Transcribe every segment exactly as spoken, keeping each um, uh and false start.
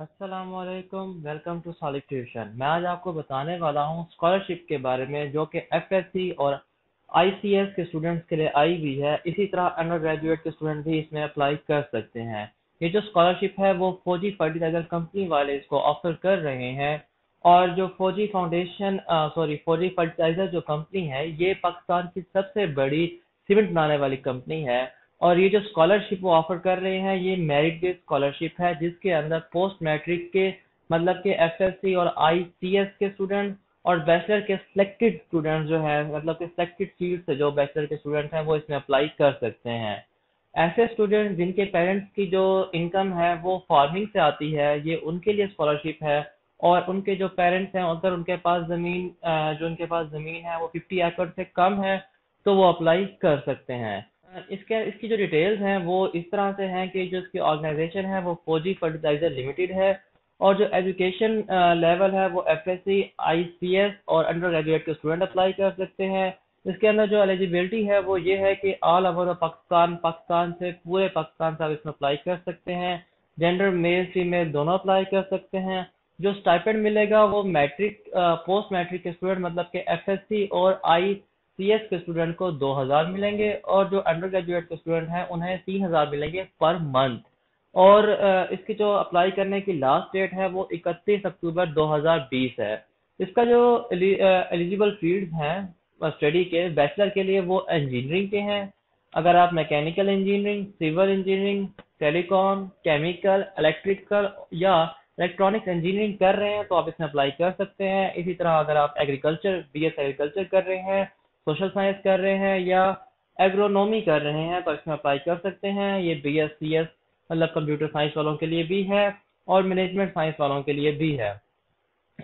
अस्सलामुअलैकुम, welcome to Salik tuition. मैं आज आपको बताने वाला हूँ स्कॉलरशिप के बारे में जो कि एफएससी और आईसीएस के स्टूडेंट्स के लिए आई हुई है। इसी तरह अंडर ग्रेजुएट के स्टूडेंट भी इसमें अप्लाई कर सकते हैं। ये जो स्कॉलरशिप है वो फौजी फर्टिलाइजर कंपनी वाले इसको ऑफर कर रहे हैं और जो Fauji foundation sorry Fauji fertiliser जो कंपनी है ये पाकिस्तान की सबसे बड़ी सीमेंट बनाने वाली कंपनी है और ये जो स्कॉलरशिप वो ऑफर कर रहे हैं ये मेरिट बेस्ड स्कॉलरशिप है जिसके अंदर पोस्ट मैट्रिक के मतलब के एफएससी और आईसीएस के स्टूडेंट और बैचलर के सिलेक्टेड स्टूडेंट जो है मतलब के सिलेक्टेड फील्ड से जो बैचलर के स्टूडेंट हैं वो इसमें अप्लाई कर सकते हैं। ऐसे स्टूडेंट जिनके पेरेंट्स की जो इनकम है वो फार्मिंग से आती है ये उनके लिए स्कॉलरशिप है और उनके जो पेरेंट्स हैं अगर उनके पास जमीन जो उनके पास जमीन है वो फिफ्टी एकड़ से कम है तो वो अप्लाई कर सकते हैं। इसके इसकी जो डिटेल्स हैं वो इस तरह से हैं कि जो इसकी ऑर्गेनाइजेशन है वो फौजी फर्टिलाइजर लिमिटेड है और जो एजुकेशन लेवल है वो एफएससी, आईसीएस और अंडर ग्रेजुएट के स्टूडेंट अप्लाई कर सकते हैं। इसके अंदर जो एलिजिबिलिटी है वो ये है कि ऑल ओवर पाकिस्तान पाकिस्तान से पूरे पाकिस्तान से आप इसमें अप्लाई कर सकते हैं। जेंडर मेल फीमेल दोनों अप्लाई कर सकते हैं। जो स्टाइपेंड मिलेगा वो मैट्रिक पोस्ट मैट्रिक के स्टूडेंट मतलब के एफएससी और आई सीएस के स्टूडेंट को दो हज़ार मिलेंगे और जो अंडर ग्रेजुएट के स्टूडेंट हैं उन्हें तीन हज़ार मिलेंगे पर मंथ। और इसकी जो अप्लाई करने की लास्ट डेट है वो इकतीस अक्टूबर दो हज़ार बीस है। इसका जो एलिजिबल फील्ड्स हैं स्टडी के बैचलर के लिए वो इंजीनियरिंग के हैं। अगर आप mechanical engineering, civil engineering, telecom, chemical, electrical या इलेक्ट्रॉनिक्स इंजीनियरिंग कर रहे हैं तो आप इसमें अप्लाई कर सकते हैं। इसी तरह अगर आप एग्रीकल्चर बी एस एग्रीकल्चर कर रहे हैं, सोशल साइंस कर रहे हैं या एग्रोनॉमी कर रहे हैं तो इसमें अप्लाई कर सकते हैं। ये बी एस सी एस मतलब कंप्यूटर साइंस वालों के लिए भी है और मैनेजमेंट साइंस वालों के लिए भी है।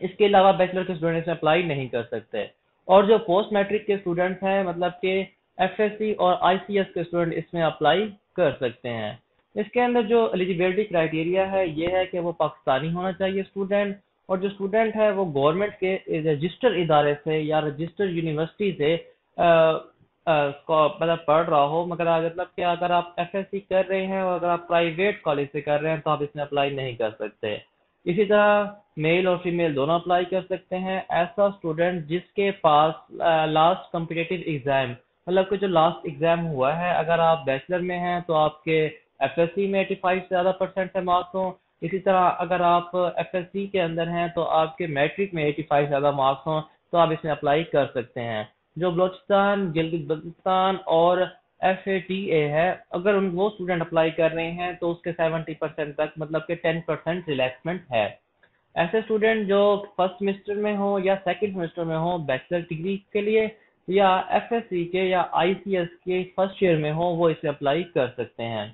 इसके अलावा बैचलर के स्टूडेंट्स में अप्लाई नहीं कर सकते और जो पोस्ट मैट्रिक के स्टूडेंट्स हैं मतलब के एफ एस सी और आई सी एस के स्टूडेंट इसमें अप्लाई कर सकते हैं। इसके अंदर जो एलिजिबिलिटी क्राइटेरिया है ये है कि वो पाकिस्तानी होना चाहिए स्टूडेंट और जो स्टूडेंट है वो गवर्नमेंट के रजिस्टर इदारे से या रजिस्टर यूनिवर्सिटी से मतलब पढ़ रहा हो। मगर मतलब कि अगर आप एफएससी कर रहे हैं और अगर आप प्राइवेट कॉलेज से कर रहे हैं तो आप इसमें अप्लाई नहीं कर सकते। इसी तरह मेल और फीमेल दोनों अप्लाई कर सकते हैं। ऐसा स्टूडेंट जिसके पास लास्ट कॉम्पिटिटिव एग्जाम मतलब कि जो लास्ट एग्जाम हुआ है अगर आप बैचलर में हैं तो आपके एफएससी में एटी फाइव से ज़्यादा परसेंट से मार्क्स हों। इसी तरह अगर आप एफएससी के अंदर हैं तो आपके मैट्रिक में पचासी ज़्यादा मार्क्स हों तो आप इसमें अप्लाई कर सकते हैं। जो बलोचिस्तान, गिलगित बल्तिस्तान और एफएटीए है अगर उन वो स्टूडेंट अप्लाई कर रहे हैं तो उसके सत्तर परसेंट तक मतलब के दस परसेंट रिलैक्समेंट है। ऐसे स्टूडेंट जो फर्स्ट सेमेस्टर में हो या सेकेंड सेमेस्टर में हो बैचलर डिग्री के लिए या एफएससी के या आईसीएस के फर्स्ट ईयर में हो वो इसे अप्लाई कर सकते हैं।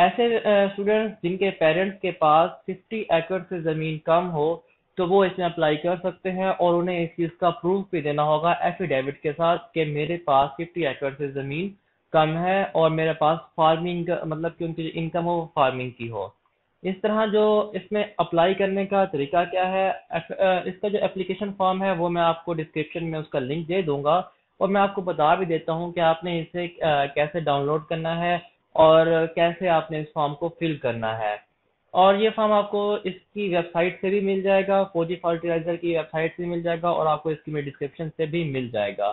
ऐसे स्टूडेंट्स जिनके पेरेंट्स के पास पचास एकड़ से ज़मीन कम हो तो वो इसमें अप्लाई कर सकते हैं और उन्हें इस चीज़ का प्रूफ भी देना होगा एफिडेविट के साथ कि मेरे पास पचास एकड़ से ज़मीन कम है और मेरे पास फार्मिंग मतलब कि उनकी जो इनकम हो वो फार्मिंग की हो। इस तरह जो इसमें अप्लाई करने का तरीका क्या है, इसका जो एप्लीकेशन फॉर्म है वो मैं आपको डिस्क्रिप्शन में उसका लिंक दे दूँगा और मैं आपको बता भी देता हूँ कि आपने इसे कैसे डाउनलोड करना है और कैसे आपने इस फॉर्म को फिल करना है। और ये फॉर्म आपको इसकी वेबसाइट से भी मिल जाएगा, फौजी फर्टिलाइजर की वेबसाइट से मिल जाएगा और आपको इसकी में डिस्क्रिप्शन से भी मिल जाएगा।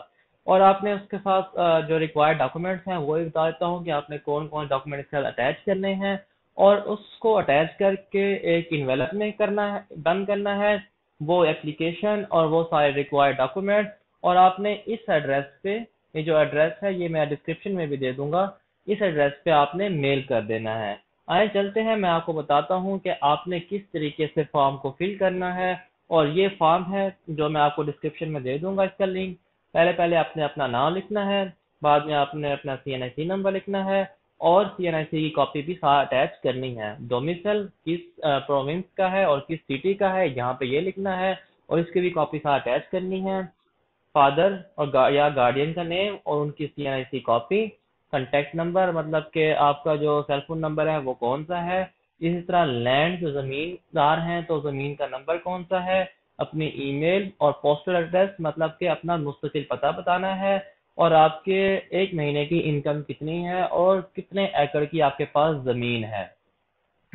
और आपने उसके साथ जो रिक्वायर्ड डॉक्यूमेंट्स हैं वो भी बता देता हूँ कि आपने कौन कौन डॉक्यूमेंट इसके साथ अटैच करने हैं और उसको अटैच करके एक इन्वेलप में करना है, बंद करना है वो एप्लीकेशन और वो सारे रिक्वायर्ड डॉक्यूमेंट्स। और आपने इस एड्रेस पे, ये जो एड्रेस है ये मैं डिस्क्रिप्शन में भी दे दूँगा, इस एड्रेस पे आपने मेल कर देना है। आए चलते हैं, मैं आपको बताता हूँ कि आपने किस तरीके से फॉर्म को फिल करना है। और ये फॉर्म है जो मैं आपको डिस्क्रिप्शन में दे दूंगा इसका लिंक। पहले पहले आपने अपना नाम लिखना है, बाद में आपने अपना सी एन आई सी नंबर लिखना है और सी एन आई सी की कॉपी भी साथ अटैच करनी है। डोमिसल किस प्रोविंस का है और किस सिटी का है यहाँ पे ये लिखना है और इसकी भी कॉपी साथ अटैच करनी है। फादर और गा, या गार्डियन का नेम और उनकी C N I C copy. Contact number मतलब के आपका जो सेल फोन नंबर है वो कौन सा है। इसी तरह लैंड जो जमींदार हैं तो ज़मीन का नंबर कौन सा है। अपनी ईमेल और पोस्टल एड्रेस मतलब के अपना मुस्तकिल पता बताना है और आपके एक महीने की इनकम कितनी है और कितने एकड़ की आपके पास ज़मीन है।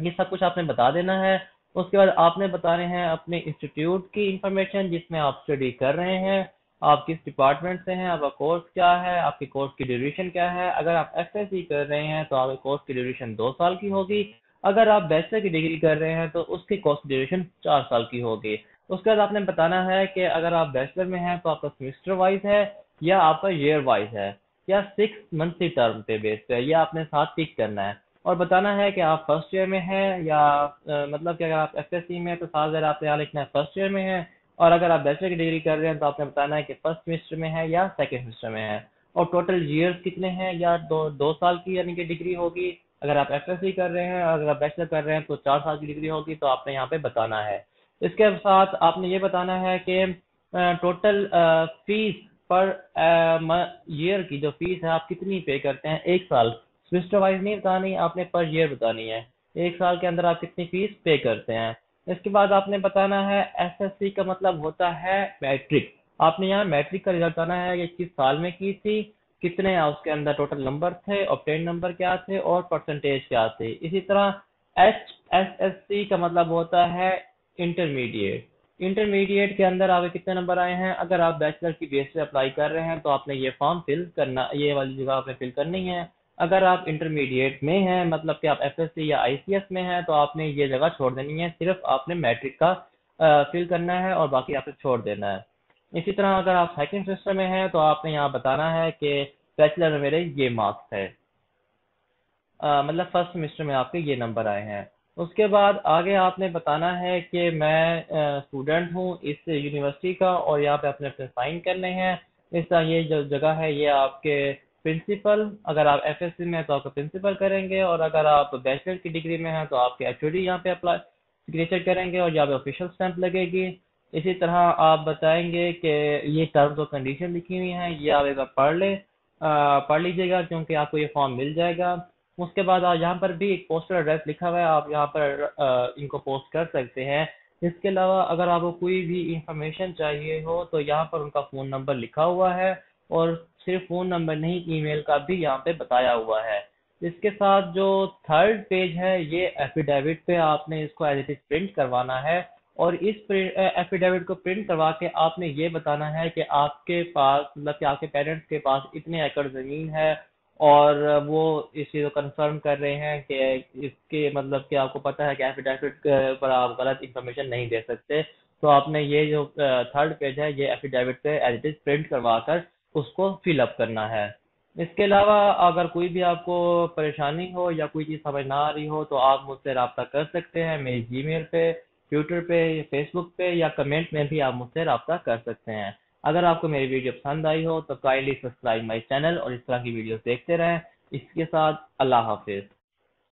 ये सब कुछ आपने बता देना है उसके बाद आपने बता रहे हैं अपने इंस्टीट्यूट की इंफॉर्मेशन जिसमें आप स्टडी कर रहे हैं, आप किस डिपार्टमेंट से हैं, आपका कोर्स क्या है, आपके कोर्स की ड्यूरेशन क्या है। अगर आप एफएससी कर रहे हैं तो आपके कोर्स की ड्यूरेशन दो साल की होगी। अगर आप बैचलर की डिग्री कर रहे हैं तो उसकी कोर्स की ड्यूरेशन चार साल की होगी। उसके बाद आपने बताना है कि अगर आप बैचलर में हैं तो आपका सेमेस्टर वाइज है या आपका ईयर वाइज है या सिक्स मंथली टर्म पे बेस्ड है या आपने साथ टिक करना है और बताना है कि आप फर्स्ट ईयर में हैं या आ, मतलब कि अगर आप एफएससी में तो साथ ज़रा आपने यहाँ लिखना है फर्स्ट ईयर में है, और अगर आप बैचलर की डिग्री कर रहे हैं तो आपने बताना है कि फर्स्ट सेमेस्टर में है या सेकेंड सेमेस्टर में है, और टोटल ईयर्स कितने हैं या दो दो साल की यानी कि डिग्री होगी अगर आप एफएससी कर रहे हैं, और अगर आप बैचलर कर रहे हैं तो चार साल की डिग्री होगी, तो आपने यहाँ पे बताना है। इसके साथ आपने ये बताना है कि टोटल फीस पर ईयर की जो फीस है आप कितनी पे करते हैं एक साल, सेमेस्टर वाइज नहीं बतानी, आपने पर ईयर बतानी है एक साल के अंदर आप कितनी फीस पे करते हैं। इसके बाद आपने बताना है एफएससी का मतलब होता है मैट्रिक, आपने यहाँ मैट्रिक का रिजल्ट आना है कि किस साल में की थी, कितने उसके अंदर टोटल नंबर थे, ऑब्टेन नंबर क्या थे और परसेंटेज क्या थे। इसी तरह एच एस एस सी का मतलब होता है इंटरमीडिएट, इंटरमीडिएट के अंदर आपके कितने नंबर आए हैं। अगर आप बैचलर की बेस पे अप्लाई कर रहे हैं तो आपने ये फॉर्म फिल करना, ये वाली जगह आपने फिल करनी है। अगर आप इंटरमीडिएट में हैं मतलब कि आप एफएससी या आईसीएस में हैं तो आपने ये जगह छोड़ देनी है, सिर्फ आपने मैट्रिक का आ, फिल करना है और बाकी आपने छोड़ देना है। इसी तरह अगर आप सेकंड सेमेस्टर में हैं तो आपने यहाँ बताना है कि बैचलर में मेरे ये मार्क्स है, आ, मतलब फर्स्ट सेमेस्टर में आपके ये नंबर आए हैं। उसके बाद आगे आपने बताना है कि मैं स्टूडेंट हूँ इस यूनिवर्सिटी का, और यहाँ पे आपने अपने साइन करने हैं। इस तरह ये जो जगह है ये आपके प्रिंसिपल, अगर आप एफएससी में हैं तो आपका प्रिंसिपल करेंगे, और अगर आप बैचलर की डिग्री में हैं तो आपके एचओडी यहाँ पे अप्लाई सिग्नेचर करेंगे और यहाँ पे ऑफिशियल स्टैंप लगेगी। इसी तरह आप बताएंगे कि ये टर्म्स और कंडीशन लिखी हुई हैं, ये आप एक बार पढ़ ले आ, पढ़ लीजिएगा क्योंकि आपको ये फॉर्म मिल जाएगा। उसके बाद यहाँ पर भी एक पोस्टल एड्रेस लिखा हुआ है, आप यहाँ पर आ, इनको पोस्ट कर सकते हैं। इसके अलावा अगर आपको कोई भी इंफॉर्मेशन चाहिए हो तो यहाँ पर उनका फ़ोन नंबर लिखा हुआ है और सिर्फ फ़ोन नंबर नहीं ईमेल का भी यहाँ पे बताया हुआ है। इसके साथ जो थर्ड पेज है ये एफिडेविट पे आपने इसको एज इट इज प्रिंट करवाना है, और इस एफिडेविट को प्रिंट करवा के आपने ये बताना है कि आपके पास मतलब कि आपके पेरेंट्स के पास इतने एकड़ ज़मीन है और वो इस चीज़ को कंफर्म कर रहे हैं कि इसके मतलब कि आपको पता है कि एफिडेविट पर आप गलत इंफॉर्मेशन नहीं दे सकते, तो आपने ये जो थर्ड पेज है ये एफिडेविट पे एज इट इज प्रिंट करवा कर उसको फिलअप करना है। इसके अलावा अगर कोई भी आपको परेशानी हो या कोई चीज़ समझ ना आ रही हो तो आप मुझसे रब्ता कर सकते हैं, मेरी जीमेल पे, ट्विटर पे, फेसबुक पे या कमेंट में भी आप मुझसे रब्ता कर सकते हैं। अगर आपको मेरी वीडियो पसंद आई हो तो काइंडली सब्सक्राइब माय चैनल और इस तरह की वीडियोस देखते रहें। इसके साथ अल्लाह हाफिज़।